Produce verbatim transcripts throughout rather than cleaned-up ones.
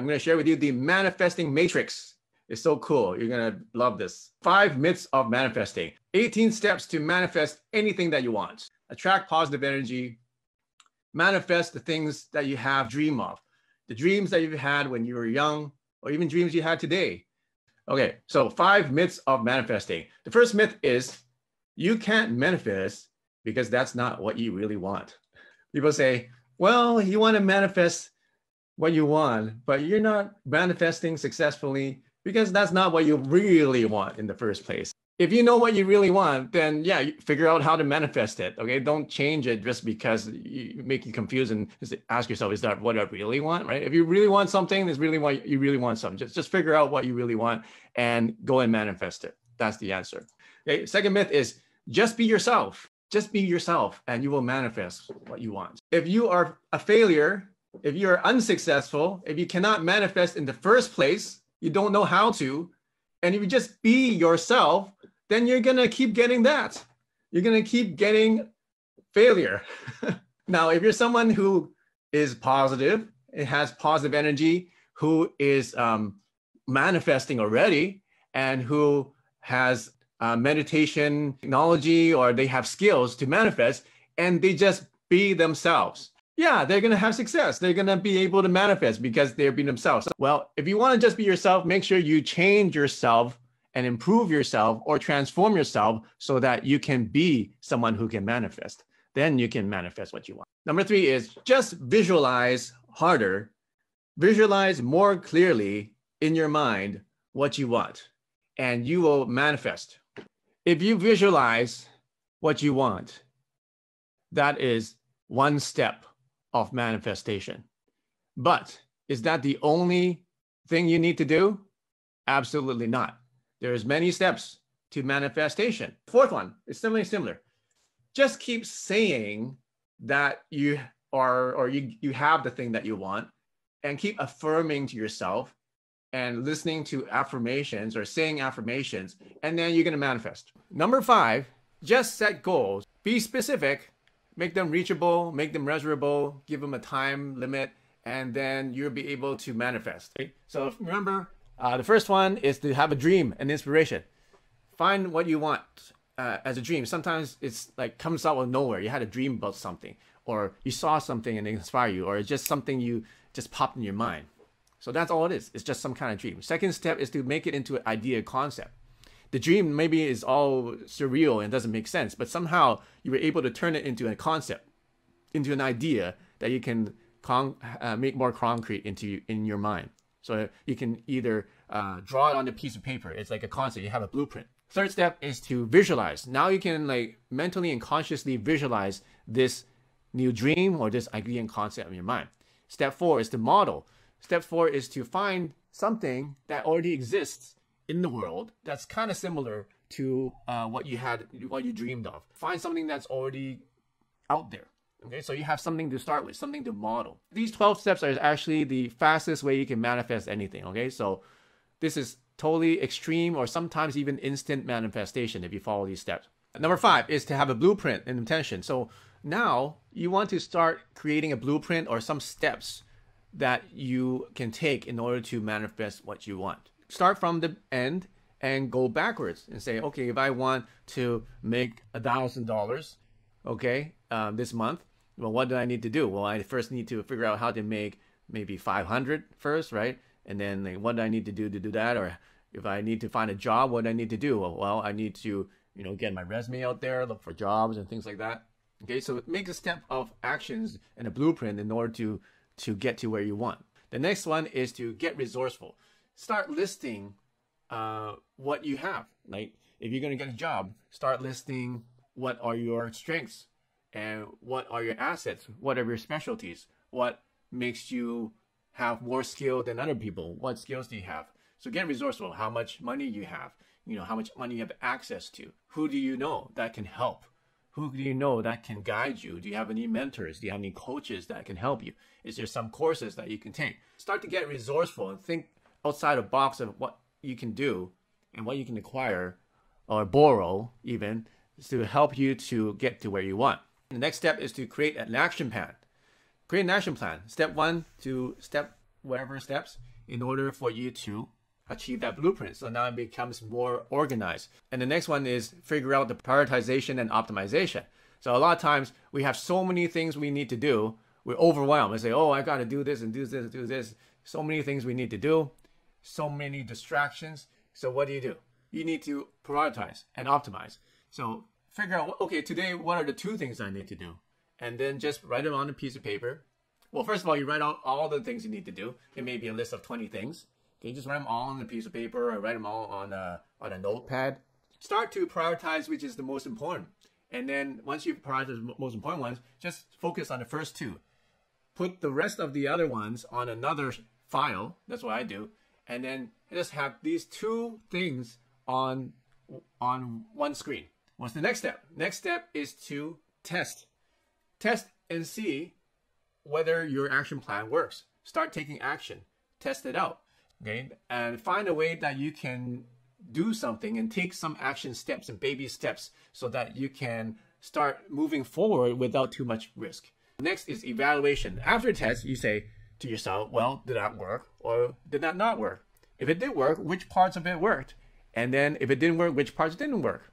I'm going to share with you the manifesting matrix. It's so cool. You're going to love this. Five myths of manifesting. eighteen steps to manifest anything that you want. Attract positive energy. Manifest the things that you have dream of. The dreams that you've had when you were young, or even dreams you had today. Okay, so five myths of manifesting. The first myth is you can't manifest because that's not what you really want. People say, well, you want to manifest what you want, but you're not manifesting successfully because that's not what you really want in the first place. If you know what you really want, then yeah, you figure out how to manifest it, okay? Don't change it just because you make you confused and ask yourself, is that what I really want, right? If you really want something, that's really what you really want something. Just, just figure out what you really want and go and manifest it. That's the answer. Okay, second myth is just be yourself. Just be yourself and you will manifest what you want. If you are a failure, if you are unsuccessful, if you cannot manifest in the first place, you don't know how to, and if you just be yourself, then you're gonna keep getting that. You're gonna keep getting failure. Now, if you're someone who is positive, it has positive energy, who is um, manifesting already, and who has uh, meditation technology, or they have skills to manifest, and they just be themselves. Yeah, they're gonna have success. They're gonna be able to manifest because they're being themselves. Well, if you wanna just be yourself, make sure you change yourself and improve yourself or transform yourself so that you can be someone who can manifest. Then you can manifest what you want. Number three is just visualize harder. Visualize more clearly in your mind what you want, and you will manifest. If you visualize what you want, that is one step of manifestation. But is that the only thing you need to do? Absolutely not. There's many steps to manifestation. Fourth one, it's similarly similar. Just keep saying that you are, or you, you have the thing that you want, and keep affirming to yourself and listening to affirmations or saying affirmations, and then you're gonna manifest. Number five, just set goals. Be specific, make them reachable, make them measurable, give them a time limit, and then you'll be able to manifest. Okay? So remember, Uh, the first one is to have a dream and inspiration. Find what you want uh, as a dream. Sometimes it's like comes out of nowhere. You had a dream about something, or you saw something and it inspired you, or it's just something you just popped in your mind. So that's all it is. It's just some kind of dream. Second step is to make it into an idea concept. The dream maybe is all surreal and doesn't make sense, but somehow you were able to turn it into a concept, into an idea that you can con uh, make more concrete into in your mind. So you can either uh, draw it on a piece of paper. It's like a concept. You have a blueprint. Third step is to visualize. Now you can like mentally and consciously visualize this new dream or this idea and concept in your mind. Step four is to model. Step four is to find something that already exists in the world that's kind of similar to uh, what you had, what you dreamed of. Find something that's already out there. Okay, so you have something to start with, something to model. These twelve steps are actually the fastest way you can manifest anything, okay? So this is totally extreme or sometimes even instant manifestation if you follow these steps. Number five is to have a blueprint and intention. So now you want to start creating a blueprint or some steps that you can take in order to manifest what you want. Start from the end and go backwards and say, okay, if I want to make a thousand dollars, okay, um, this month, well, what do I need to do? Well, I first need to figure out how to make maybe five hundred first, right? And then like, what do I need to do to do that? Or if I need to find a job, what do I need to do? Well, I need to, you know, get my resume out there, look for jobs and things like that. Okay, so make a step of actions and a blueprint in order to, to get to where you want. The next one is to get resourceful. Start listing uh, what you have. Like if you're going to get a job, start listing what are your strengths. And what are your assets? What are your specialties? What makes you have more skill than other people? What skills do you have? So get resourceful. How much money you have? You know, how much money you have access to? Who do you know that can help? Who do you know that can guide you? Do you have any mentors? Do you have any coaches that can help you? Is there some courses that you can take? Start to get resourceful and think outside a box of what you can do and what you can acquire or borrow even to help you to get to where you want. The next step is to create an action plan. Create an action plan. Step one to step whatever steps in order for you to achieve that blueprint. So now it becomes more organized. And the next one is figure out the prioritization and optimization. So a lot of times we have so many things we need to do. We're overwhelmed and say, oh, I got to do this and do this and do this. So many things we need to do, so many distractions. So what do you do? You need to prioritize and optimize. So figure out, okay, today, what are the two things I need to do? And then just write them on a piece of paper. Well, first of all, you write out all the things you need to do. It may be a list of twenty things. Okay, just write them all on a piece of paper or write them all on a, on a notepad. Start to prioritize, which is the most important. And then once you prioritize the most important ones, just focus on the first two. Put the rest of the other ones on another file. That's what I do. And then just have these two things on, on one screen. What's the next step? Next step is to test. Test and see whether your action plan works. Start taking action. Test it out. Okay? And find a way that you can do something and take some action steps and baby steps so that you can start moving forward without too much risk. Next is evaluation. After test, you say to yourself, well, did that work or did that not work? If it did work, which parts of it worked? And then if it didn't work, which parts didn't work?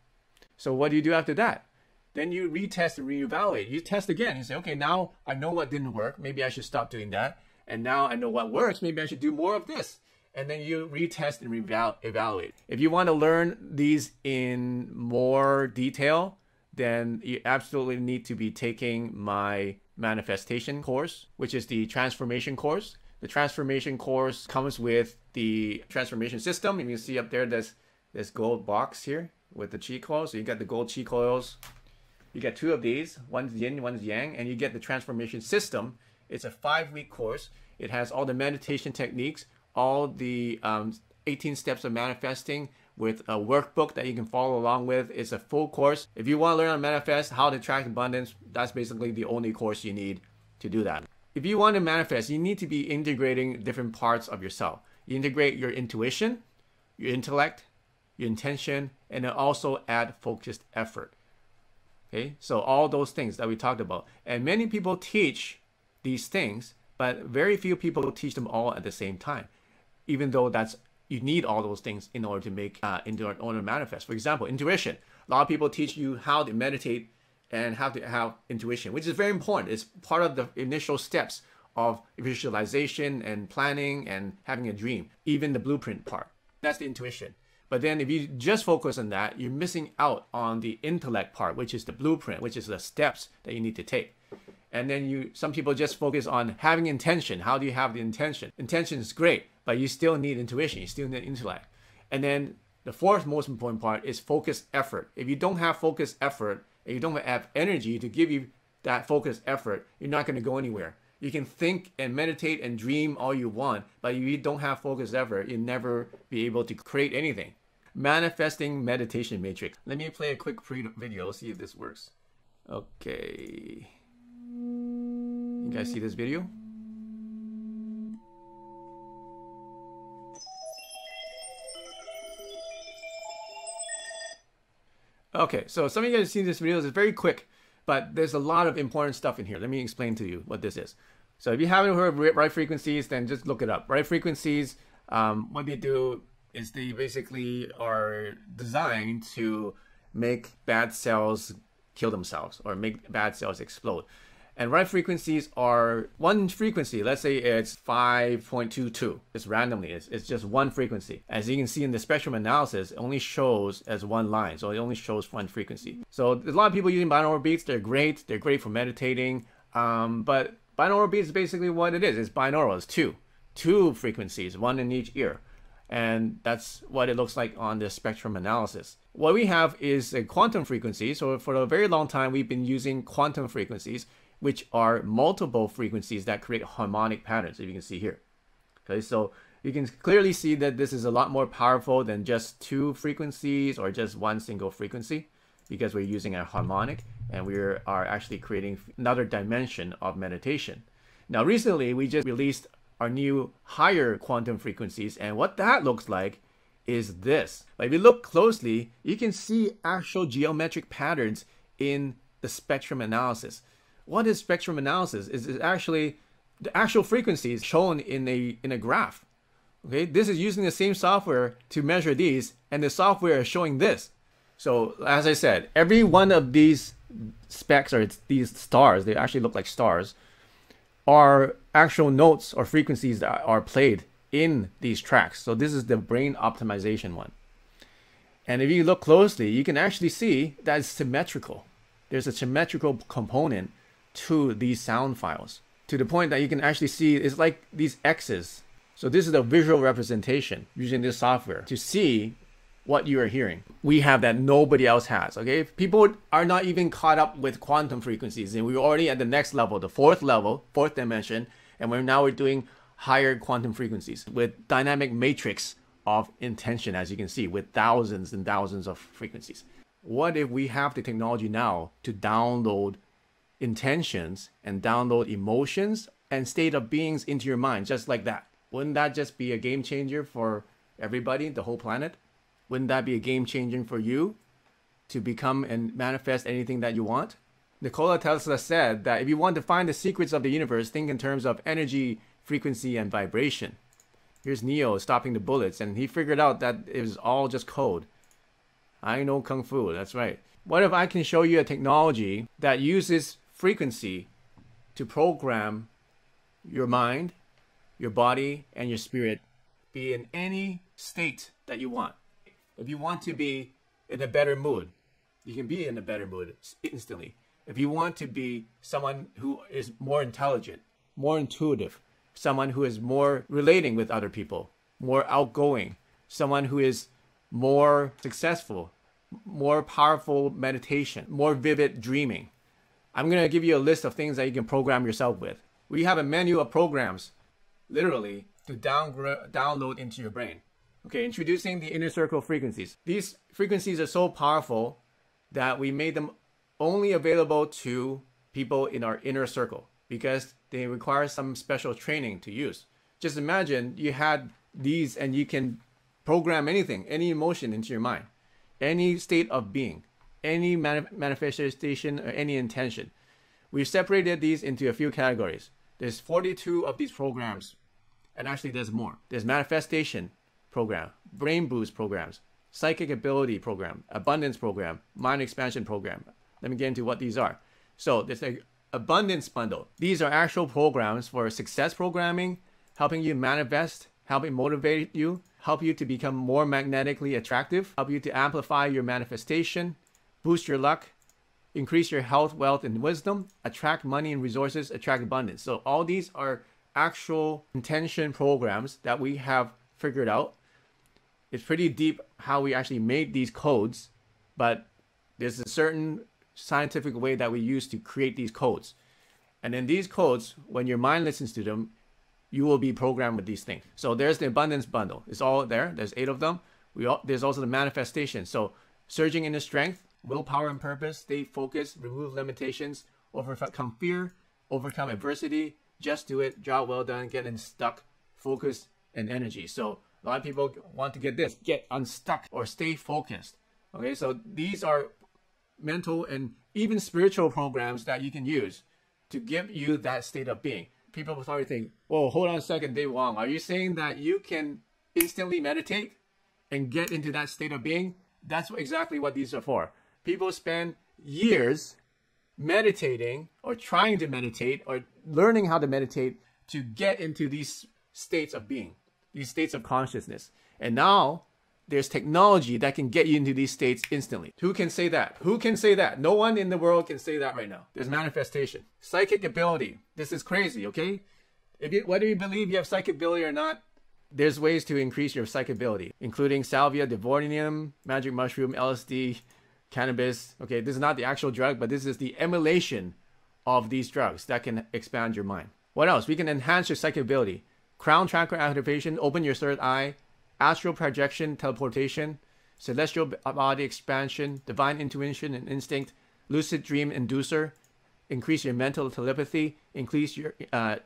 So what do you do after that? Then you retest and reevaluate. You test again. You say, okay, now I know what didn't work. Maybe I should stop doing that. And now I know what works. Maybe I should do more of this. And then you retest and reevaluate. If you want to learn these in more detail, then you absolutely need to be taking my manifestation course, which is the transformation course. The transformation course comes with the transformation system. You can see up there this, this gold box here with the Qi coils. So you got the gold Qi coils. You get two of these, one's yin, one's yang, and you get the transformation system. It's a five-week course. It has all the meditation techniques, all the um, eighteen steps of manifesting with a workbook that you can follow along with. It's a full course. If you want to learn how to manifest, how to attract abundance, that's basically the only course you need to do that. If you want to manifest, you need to be integrating different parts of yourself. You integrate your intuition, your intellect, your intention, and then also add focused effort. Okay, so all those things that we talked about. And many people teach these things, but very few people teach them all at the same time. Even though that's, you need all those things in order to make, uh, in order to manifest. For example, intuition. A lot of people teach you how to meditate and how to have intuition, which is very important. It's part of the initial steps of visualization and planning and having a dream, even the blueprint part. That's the intuition. But then if you just focus on that, you're missing out on the intellect part, which is the blueprint, which is the steps that you need to take. And then you, some people just focus on having intention. How do you have the intention? Intention is great, but you still need intuition. You still need intellect. And then the fourth most important part is focused effort. If you don't have focused effort, and you don't have energy to give you that focused effort, you're not going to go anywhere. You can think and meditate and dream all you want, but if you don't have focused effort, you'll never be able to create anything. Manifesting meditation matrix. Let me play a quick pre-video, see if this works. Okay. You guys see this video? Okay, so some of you guys have seen this video. It's very quick, but there's a lot of important stuff in here. Let me explain to you what this is. So if you haven't heard of right frequencies, then just look it up. Right frequencies, um, what they do is they basically are designed to make bad cells kill themselves or make bad cells explode. And right frequencies are one frequency. Let's say it's five point two two. It's randomly. It's, it's just one frequency. As you can see in the spectrum analysis, it only shows as one line. So it only shows one frequency. So there's a lot of people using binaural beats. They're great. They're great for meditating. Um, but binaural beats is basically what it is. It's binaural. It's two. Two frequencies, one in each ear. And that's what it looks like on the spectrum analysis. What we have is a quantum frequency. So for a very long time, we've been using quantum frequencies, which are multiple frequencies that create harmonic patterns, as you can see here. Okay, so you can clearly see that this is a lot more powerful than just two frequencies or just one single frequency, because we're using a harmonic and we are actually creating another dimension of meditation. Now, recently, we just released our new higher quantum frequencies, and what that looks like is this. But if you look closely, you can see actual geometric patterns in the spectrum analysis. What is spectrum analysis? It's actually the actual frequencies shown in a, in a graph. Okay, this is using the same software to measure these, and the software is showing this. So as I said, every one of these specks, or it's these stars, they actually look like stars, are actual notes or frequencies that are played in these tracks. So this is the brain optimization one. And if you look closely, you can actually see that it's symmetrical. There's a symmetrical component to these sound files, to the point that you can actually see it's like these X's. So this is a visual representation using this software to see what you are hearing. We have that nobody else has, okay? People are not even caught up with quantum frequencies, and we're already at the next level, the fourth level, fourth dimension, and we're now we're doing higher quantum frequencies with dynamic matrix of intention, as you can see, with thousands and thousands of frequencies. What if we have the technology now to download intentions and download emotions and state of beings into your mind just like that? Wouldn't that just be a game changer for everybody, the whole planet? Wouldn't that be a game changer for you to become and manifest anything that you want? Nikola Tesla said that if you want to find the secrets of the universe, think in terms of energy, frequency, and vibration. Here's Neo stopping the bullets, and he figured out that it was all just code. I know Kung Fu, that's right. What if I can show you a technology that uses frequency to program your mind, your body, and your spirit, be in any state that you want? If you want to be in a better mood, you can be in a better mood instantly. If you want to be someone who is more intelligent, more intuitive, someone who is more relating with other people, more outgoing, someone who is more successful, more powerful meditation, more vivid dreaming. I'm going to give you a list of things that you can program yourself with. We have a menu of programs, literally, to down download into your brain. Okay, introducing the inner circle frequencies. These frequencies are so powerful that we made them only available to people in our inner circle because they require some special training to use. Just imagine you had these and you can program anything, any emotion into your mind, any state of being, any manif manifestation or any intention. We've separated these into a few categories. There's forty-two of these programs, and actually there's more. There's manifestation program, brain boost programs, psychic ability program, abundance program, mind expansion program. Let me get into what these are. So there's an abundance bundle. These are actual programs for success programming, helping you manifest, helping motivate you, help you to become more magnetically attractive, help you to amplify your manifestation, boost your luck, increase your health, wealth, and wisdom, attract money and resources, attract abundance. So all these are actual intention programs that we have figured out. It's pretty deep how we actually made these codes, but there's a certain scientific way that we use to create these codes. And in these codes, when your mind listens to them, you will be programmed with these things. So there's the abundance bundle. It's all there. There's eight of them. We all, there's also the manifestation. So surging inner strength, willpower and purpose, stay focused, remove limitations, overcome fear, overcome adversity, just do it, job well done, get unstuck, focus, and energy. So a lot of people want to get this, get unstuck or stay focused. Okay, so these are mental and even spiritual programs that you can use to give you that state of being. People will probably think, whoa, hold on a second, David Wong, are you saying that you can instantly meditate and get into that state of being? That's exactly what these are for. People spend years meditating or trying to meditate or learning how to meditate to get into these states of being, these states of consciousness. And now there's technology that can get you into these states instantly. Who can say that? Who can say that? No one in the world can say that right now. There's manifestation. Psychic ability. This is crazy, okay? If you, whether you believe you have psychic ability or not, there's ways to increase your psychic ability, including salvia, divornium, magic mushroom, L S D, cannabis. Okay, this is not the actual drug, but this is the emulation of these drugs that can expand your mind. What else? We can enhance your psychic ability. Crown chakra activation, open your third eye, astral projection, teleportation, celestial body expansion, divine intuition and instinct, lucid dream inducer, increase your mental telepathy, increase your, uh,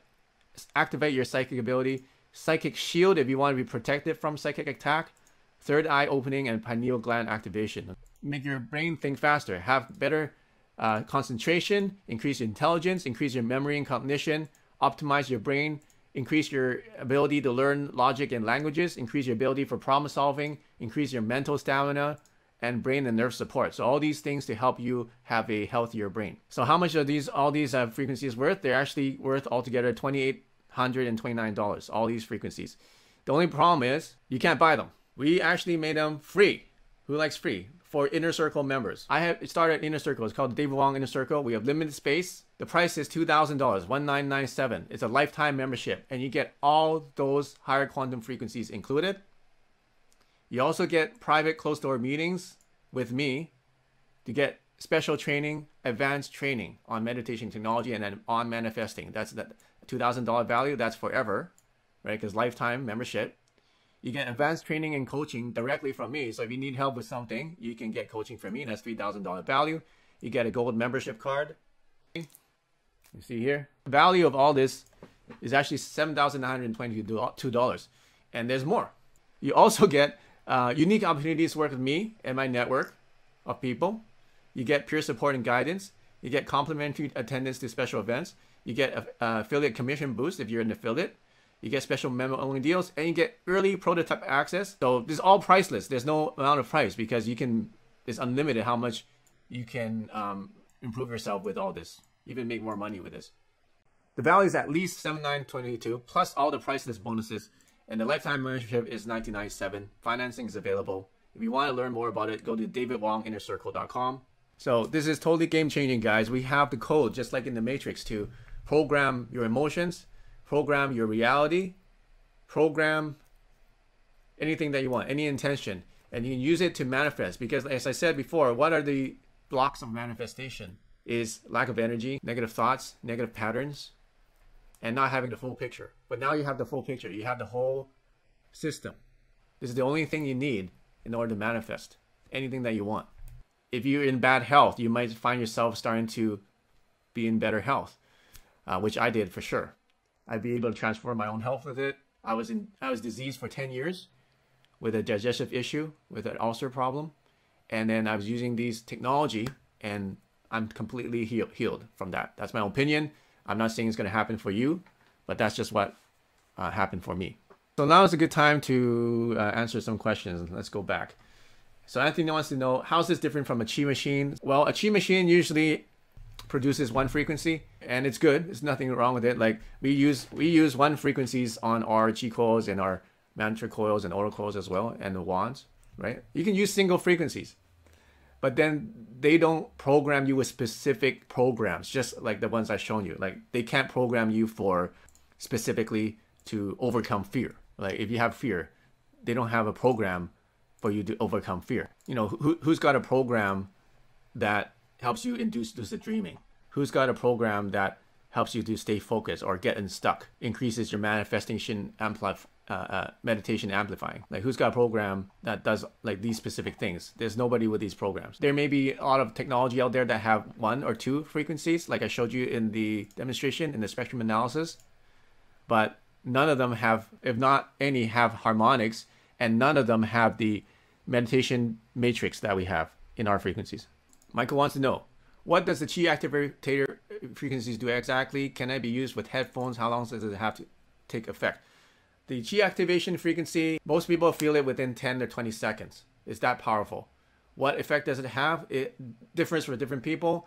activate your psychic ability, psychic shield if you want to be protected from psychic attack, third eye opening, and pineal gland activation. Make your brain think faster, have better uh, concentration, increase your intelligence, increase your memory and cognition, optimize your brain, increase your ability to learn logic and languages, increase your ability for problem solving, increase your mental stamina, and brain and nerve support. So all these things to help you have a healthier brain. So how much are these, all these uh, frequencies worth? They're actually worth altogether two thousand eight hundred twenty-nine dollars, all these frequencies. The only problem is you can't buy them. We actually made them free. Who likes free? For Inner Circle members. I have started Inner Circle. It's called David Wong Inner Circle. We have limited space. The price is two thousand dollars, one thousand nine hundred ninety-seven dollars. It's a lifetime membership, and you get all those higher quantum frequencies included. You also get private closed door meetings with me to get special training, advanced training on meditation technology and on manifesting. That's that two thousand dollar value. That's forever, right? Because lifetime membership. You get advanced training and coaching directly from me. So if you need help with something, you can get coaching from me. That's three thousand dollar value. You get a gold membership card. You see here. The value of all this is actually seven thousand nine hundred twenty-two dollars. And there's more. You also get uh, unique opportunities to work with me and my network of people. You get peer support and guidance. You get complimentary attendance to special events. You get a, a affiliate commission boost if you're an affiliate. You get special memo-only deals, and you get early prototype access. So this is all priceless. There's no amount of price because you can, it's unlimited how much you can um, improve yourself with all this, even make more money with this. The value is at least seven thousand nine hundred twenty-two dollars plus all the priceless bonuses, and the lifetime membership is nineteen ninety-seven dollars. Financing is available. If you want to learn more about it, go to david wong inner circle dot com. So this is totally game-changing, guys. We have the code, just like in the Matrix, to program your emotions, program your reality, program anything that you want, any intention, and you can use it to manifest. Because as I said before, what are the blocks of manifestation? Is lack of energy, negative thoughts, negative patterns, and not having the full picture. But now you have the full picture. You have the whole system. This is the only thing you need in order to manifest anything that you want. If you're in bad health, you might find yourself starting to be in better health, uh, which I did for sure. I'd be able to transform my own health with it. I was in, I was diseased for ten years with a digestive issue, with an ulcer problem. And then I was using these technology and I'm completely heal, healed from that. That's my opinion. I'm not saying it's going to happen for you, but that's just what uh, happened for me. So now is a good time to uh, answer some questions. Let's go back. So Anthony wants to know, how's this different from a Qi machine? Well, a Qi machine usually produces one frequency and it's good. There's nothing wrong with it. Like we use we use one frequencies on our Qi coils and our mantra coils and aura coils as well, and the wands, right? You can use single frequencies, but then they don't program you with specific programs, just like the ones I've shown you. Like they can't program you for specifically to overcome fear. Like if you have fear, they don't have a program for you to overcome fear. You know, who, who's got a program that helps you induce lucid dreaming? Who's got a program that helps you to stay focused or get unstuck, increases your manifestation ampli uh, uh, meditation amplifying? Like who's got a program that does like these specific things? There's nobody with these programs. There may be a lot of technology out there that have one or two frequencies, like I showed you in the demonstration in the spectrum analysis, but none of them have, if not any, have harmonics, and none of them have the meditation matrix that we have in our frequencies. Michael wants to know, what does the Qi activator frequencies do exactly? Can it be used with headphones? How long does it have to take effect? The Qi activation frequency, most people feel it within ten to twenty seconds. It's that powerful. What effect does it have? It differs for different people,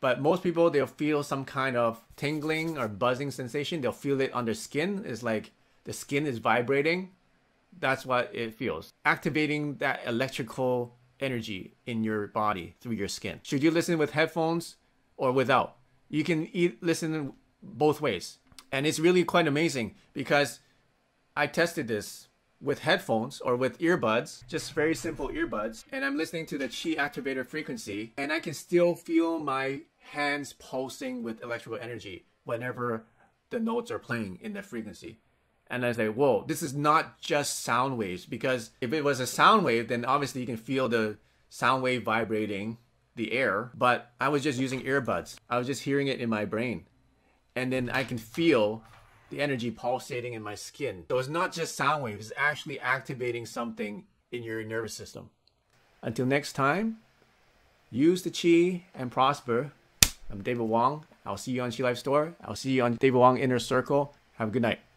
but most people, they'll feel some kind of tingling or buzzing sensation. They'll feel it on their skin. It's like the skin is vibrating. That's what it feels. Activating that electrical energy in your body through your skin. Should you listen with headphones or without? You can e listen both ways, and it's really quite amazing because I tested this with headphones or with earbuds, just very simple earbuds, and I'm listening to the Qi activator frequency, and I can still feel my hands pulsing with electrical energy whenever the notes are playing in the frequency. And I say, whoa, this is not just sound waves, because if it was a sound wave, then obviously you can feel the sound wave vibrating the air. But I was just using earbuds. I was just hearing it in my brain. And then I can feel the energy pulsating in my skin. So it's not just sound waves, it's actually activating something in your nervous system. Until next time, use the Qi and prosper. I'm David Wong. I'll see you on Qi Life Store. I'll see you on David Wong Inner Circle. Have a good night.